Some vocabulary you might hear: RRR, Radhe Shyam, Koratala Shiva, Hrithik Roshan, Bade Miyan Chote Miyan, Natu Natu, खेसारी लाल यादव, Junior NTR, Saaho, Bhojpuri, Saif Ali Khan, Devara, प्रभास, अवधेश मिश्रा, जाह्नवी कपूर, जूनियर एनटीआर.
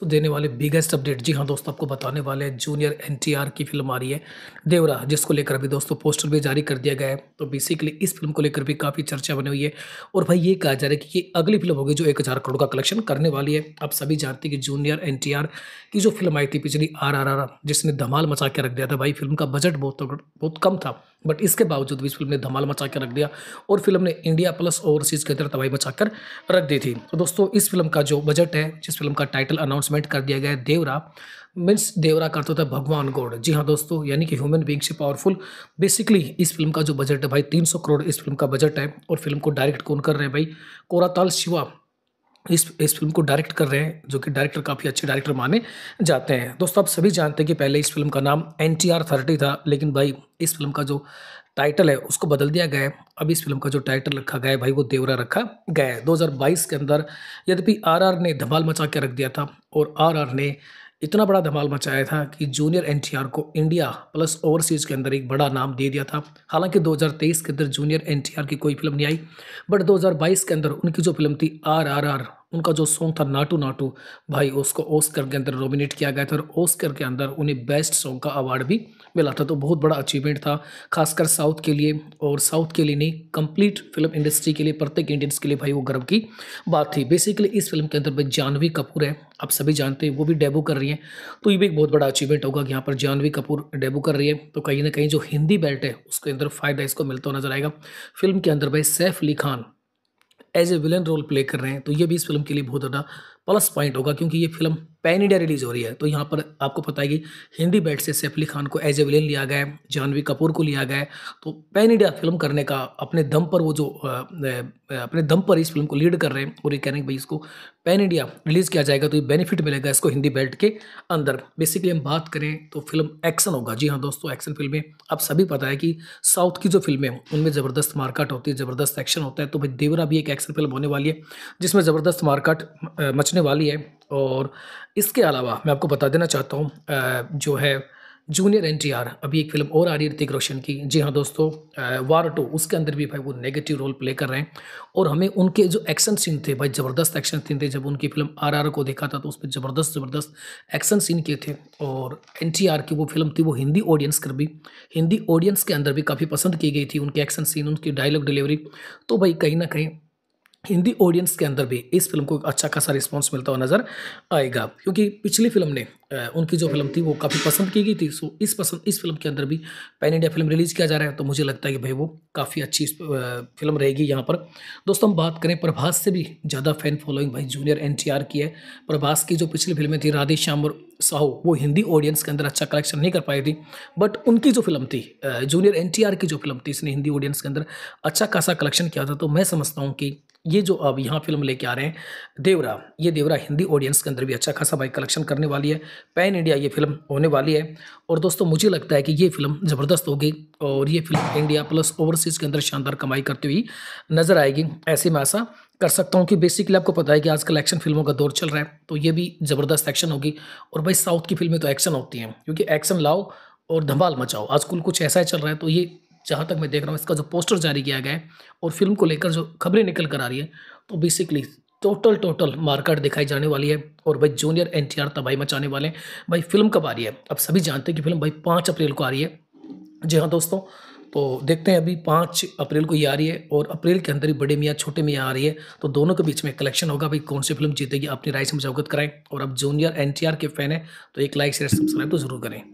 तो देने वाले बिगेस्ट अपडेट। जी हाँ दोस्तों, आपको बताने वाले हैं जूनियर एनटीआर की फिल्म आ रही है देवरा, जिसको लेकर अभी दोस्तों पोस्टर भी जारी कर दिया गया है। तो बेसिकली इस फिल्म को लेकर भी काफ़ी चर्चा बनी हुई है और भाई ये कहा जा रहा है कि ये अगली फिल्म होगी जो 1000 करोड़ का कलेक्शन करने वाली है। आप सभी जानते हैं कि जूनियर एनटीआर की जो फिल्म आई थी पिछली RRR, जिसने धमाल मचा के रख दिया था। भाई फिल्म का बजट बहुत कम था, बट इसके बावजूद भी इस फिल्म ने धमाल मचा के रख दिया और फिल्म ने इंडिया प्लस ओवरसीज़ के अंदर तबाही मचा कर रख दी थी। तो दोस्तों इस फिल्म का जो बजट है, जिस फिल्म का टाइटल अनाउंसमेंट कर दिया गया है देवरा, मीन्स देवरा का अर्थ होता है भगवान गॉड। जी हाँ दोस्तों, यानी कि ह्यूमन बीइंग से पावरफुल। बेसिकली इस फिल्म का जो बजट है भाई 300 करोड़ इस फिल्म का बजट है और फिल्म को डायरेक्ट कौन कर रहे हैं भाई, कोराताल शिवा इस फिल्म को डायरेक्ट कर रहे हैं, जो कि डायरेक्टर काफ़ी अच्छे डायरेक्टर माने जाते हैं। दोस्तों आप सभी जानते हैं कि पहले इस फिल्म का नाम NTR 30 था, लेकिन भाई इस फिल्म का जो टाइटल है उसको बदल दिया गया है। अब इस फिल्म का जो टाइटल रखा गया है भाई वो देवरा रखा गया है। 2022 के अंदर यद्यपि RRR ने धमाल मचा के रख दिया था और RRR ने इतना बड़ा धमाल मचाया था कि जूनियर एनटीआर को इंडिया प्लस ओवरसीज़ के अंदर एक बड़ा नाम दे दिया था। हालांकि 2023 के अंदर जूनियर एनटीआर की कोई फिल्म नहीं आई, बट 2022 के अंदर उनकी जो फिल्म थी RRR, उनका जो सॉन्ग था नाटू नाटू, भाई उसको ऑस्कर के अंदर नॉमिनेट किया गया था और ऑस्कर के अंदर उन्हें बेस्ट सॉन्ग का अवार्ड भी मिला था। तो बहुत बड़ा अचीवमेंट था, खासकर साउथ के लिए, और साउथ के लिए नहीं कंप्लीट फिल्म इंडस्ट्री के लिए, प्रत्येक इंडियंस के लिए भाई वो गर्व की बात थी। बेसिकली इस फिल्म के अंदर भाई जाह्नवी कपूर है, आप सभी जानते हैं, वो भी डेब्यू कर रही हैं। तो ये भी एक बहुत बड़ा अचीवमेंट होगा कि यहाँ पर जाह्नवी कपूर डेब्यू कर रही है। तो कहीं ना कहीं जो हिंदी बेल्ट है उसके अंदर फ़ायदा इसको मिलता हुआ नजर आएगा। फिल्म के अंदर भाई Saif Ali Khan as a villain role play कर रहे हैं, तो ये भी इस फिल्म के लिए बहुत ज़्यादा प्लस पॉइंट होगा, क्योंकि ये फिल्म पैन इंडिया रिलीज़ हो रही है। तो यहाँ पर आपको पता है कि हिंदी बेल्ट से सैफ अली खान को एज ए विलन लिया गया है, जाह्नवी कपूर को लिया गया है। तो पैन इंडिया फिल्म करने का अपने दम पर वो जो अपने दम पर इस फिल्म को लीड कर रहे हैं और ये कह रहे हैं भाई इसको पैन इंडिया रिलीज़ किया जाएगा, तो ये बेनिफिट मिलेगा इसको हिंदी बेल्ट के अंदर। बेसिकली हम बात करें तो फिल्म एक्शन होगा। जी हाँ दोस्तों, एक्शन फिल्में आप सभी पता है कि साउथ की जो फिल्में उनमें ज़बरदस्त मारकाट होती है, ज़बरदस्त एक्शन होता है। तो भाई देवरा भी एक एक्शन फिल्म होने वाली है जिसमें ज़बरदस्त मारकाट मचने वाली है। और इसके अलावा मैं आपको बता देना चाहता हूँ, जो है जूनियर एनटीआर, अभी एक फिल्म और आ रही है ऋतिक रोशन की। जी हाँ दोस्तों, War 2, उसके अंदर भी भाई वो नेगेटिव रोल प्ले कर रहे हैं और हमें उनके जो एक्शन सीन थे भाई ज़बरदस्त एक्शन सीन थे। जब उनकी फिल्म RRR को देखा था तो उसमें ज़बरदस्त एक्शन सीन किए थे और एनटीआर की वो फिल्म थी, वो हिंदी ऑडियंस के अंदर भी काफ़ी पसंद की गई थी, उनके एक्शन सीन, उनकी डायलॉग डिलीवरी। तो भाई कहीं ना कहीं हिंदी ऑडियंस के अंदर भी इस फिल्म को अच्छा खासा रिस्पांस मिलता हुआ नज़र आएगा, क्योंकि पिछली फिल्म ने उनकी जो फिल्म थी वो काफ़ी पसंद की गई थी। सो इस फिल्म के अंदर भी पैन इंडिया फिल्म रिलीज़ किया जा रहा है, तो मुझे लगता है कि भाई वो काफ़ी अच्छी फिल्म रहेगी। यहाँ पर दोस्तों हम बात करें, प्रभास से भी ज़्यादा फैन फॉलोइंग भाई जूनियर एनटीआर की है। प्रभास की जो पिछली फिल्में थी राधे श्याम और साहो, वो हिंदी ऑडियंस के अंदर अच्छा कलेक्शन नहीं कर पाई थी, बट उनकी जो फिल्म थी जूनियर एनटीआर की जो फिल्म थी, इसने हिंदी ऑडियंस के अंदर अच्छा खासा कलेक्शन किया था। तो मैं समझता हूँ कि ये जो अब यहाँ फिल्म लेके आ रहे हैं देवरा, ये देवरा हिंदी ऑडियंस के अंदर भी अच्छा खासा भाई कलेक्शन करने वाली है, पैन इंडिया ये फिल्म होने वाली है। और दोस्तों मुझे लगता है कि ये फिल्म ज़बरदस्त होगी और ये फिल्म इंडिया प्लस ओवरसीज़ के अंदर शानदार कमाई करती हुई नज़र आएगी, ऐसे में आशा कर सकता हूँ। कि बेसिकली आपको पता है कि आजकल एक्शन फिल्मों का दौर चल रहा है, तो ये भी ज़बरदस्त एक्शन होगी। और भाई साउथ की फिल्में तो एक्शन होती हैं, क्योंकि एक्शन लाओ और धमाल मचाओ, आजकल कुछ ऐसा ही चल रहा है। तो ये जहाँ तक मैं देख रहा हूँ, इसका जो पोस्टर जारी किया गया है और फिल्म को लेकर जो खबरें निकल कर आ रही है, तो बेसिकली टोटल मार्केट दिखाई जाने वाली है और भाई जूनियर एनटीआर तबाही मचाने वाले हैं। भाई फिल्म कब आ रही है, आप सभी जानते हैं कि फिल्म भाई 5 अप्रैल को आ रही है। जी हाँ दोस्तों, तो देखते हैं, अभी 5 अप्रैल को ये आ रही है और अप्रैल के अंदर ही बड़े मियाँ छोटे मियाँ आ रही है, तो दोनों के बीच में कलेक्शन होगा। भाई कौन सी फिल्म जीतेगी, अपनी राय से मुझे अवगत कराएं। और अब जूनियर एनटीआर के फैन है तो एक लाइक शेयर सब्सक्राइब तो जरूर करें।